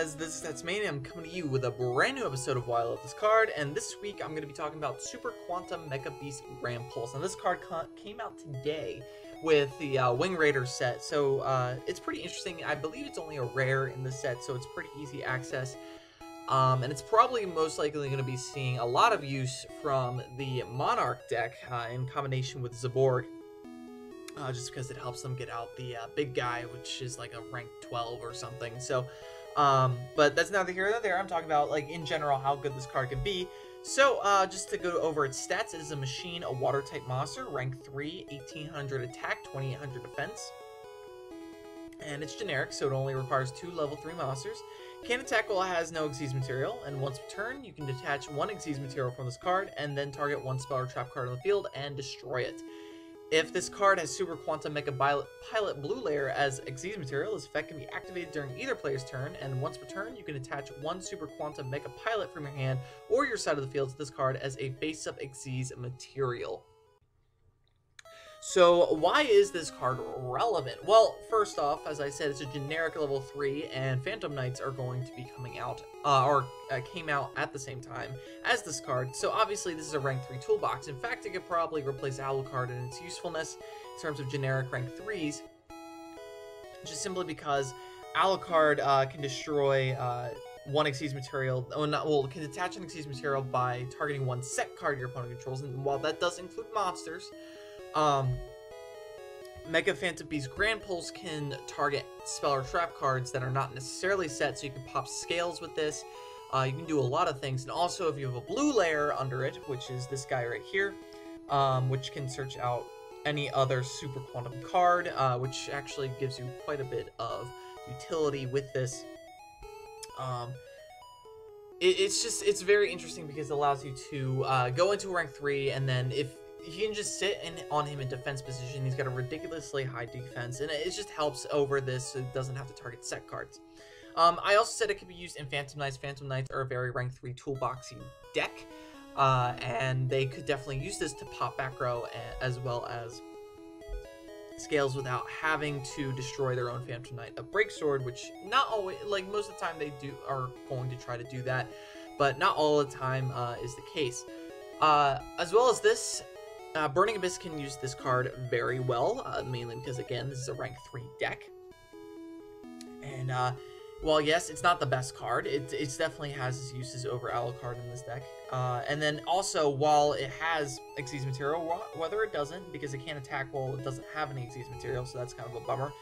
guys, this is Hatzmania. I'm coming to you with a brand new episode of Why I Love This Card, and this week I'm going to be talking about Super Quantum Mecha Beast Grampulse. Now this card came out today with the Wing Raider set, so it's pretty interesting. I believe it's only a rare in the set, so it's pretty easy access. And it's probably most likely going to be seeing a lot of use from the Monarch deck in combination with Zaborg. Just because it helps them get out the big guy, which is like a rank 12 or something. So, but that's neither here nor there. I'm talking about, like, in general, how good this card can be. So, just to go over its stats, it is a machine, a water-type monster, rank 3, 1800 attack, 2800 defense. And it's generic, so it only requires 2 level 3 monsters. Can attack while it has no Xyz material, and once per turn, you can detach 1 Xyz material from this card, and then target 1 spell or trap card on the field and destroy it. If this card has Super Quantum Mecha Pilot Blue Layer as Xyz material, this effect can be activated during either player's turn, and once per turn, you can attach 1 Super Quantum Mecha Pilot from your hand or your side of the field to this card as a face-up Xyz material. So, why is this card relevant? Well, first off, as I said, it's a generic level 3, and Phantom Knights are going to be coming out, came out at the same time as this card. So, obviously, this is a rank 3 toolbox. In fact, it could probably replace Alucard in its usefulness in terms of generic rank 3s, just simply because Alucard can destroy 1 Xyz material, can detach an Xyz material by targeting 1 set card your opponent controls, and while that does include monsters, Mega Phantom Beast Grampulse can target spell or trap cards that are not necessarily set, so you can pop scales with this. You can do a lot of things, and also if you have a blue layer under it, which is this guy right here, which can search out any other Super Quantum card, which actually gives you quite a bit of utility with this. It's just, it's very interesting because it allows you to go into rank 3, and then if you can just sit on him in defense position. He's got a ridiculously high defense, and it just helps over this so it doesn't have to target set cards. I also said it could be used in Phantom Knights. Phantom Knights are a very rank 3 toolboxy deck, and they could definitely use this to pop back row as well as scales without having to destroy their own Phantom Knight of Break Sword, which not always, like most of the time they are going to try to do that, but not all the time is the case. As well as this, Burning Abyss can use this card very well, mainly because, again, this is a rank 3 deck. And, well, yes, it's not the best card. It definitely has its uses over Alucard in this deck. And then also, while it has Xyz material, whether it doesn't, because it can't attack while it doesn't have any Xyz material, so that's kind of a bummer,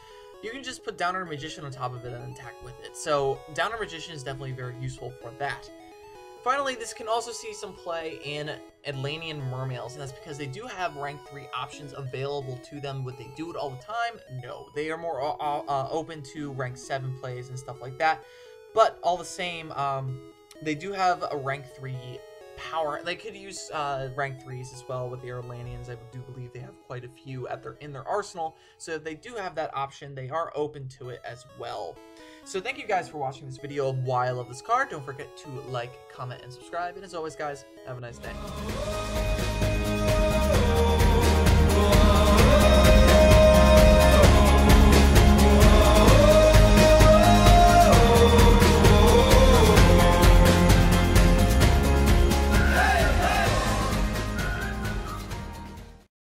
you can just put Downer Magician on top of it and attack with it. So, Downer Magician is definitely very useful for that. Finally, this can also see some play in Atlantean Mermails, and that's because they do have rank 3 options available to them. Would they do it all the time? No. They are more open to rank 7 plays and stuff like that, but all the same, they do have a rank 3 power. They could use rank 3s as well with the Atlanteans. I do believe they have quite a few in their arsenal, so if they do have that option, they are open to it as well. So thank you guys for watching this video of Why I Love This Card. Don't forget to like, comment, and subscribe. And as always, guys, have a nice day.